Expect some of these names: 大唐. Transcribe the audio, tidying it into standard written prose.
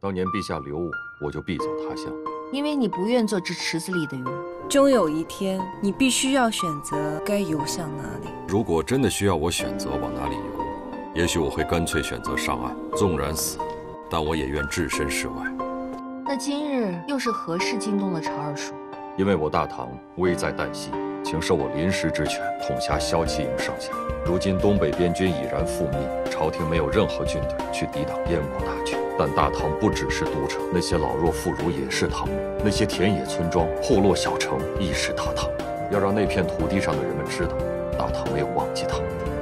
当年陛下留我，我就必走他乡。因为你不愿做这池子里的鱼，终有一天你必须要选择该游向哪里。如果真的需要我选择往哪里游，也许我会干脆选择上岸，纵然死，但我也愿置身事外。那今日又是何事惊动了常二叔？因为我大唐危在旦夕，请受我临时之权，统辖骁骑营上下。如今东北边军已然覆灭，朝廷没有任何军队去抵挡燕国大军。 但大唐不只是都城，那些老弱妇孺也是唐人，那些田野村庄、破落小城亦是大唐。要让那片土地上的人们知道，大唐没有忘记他们。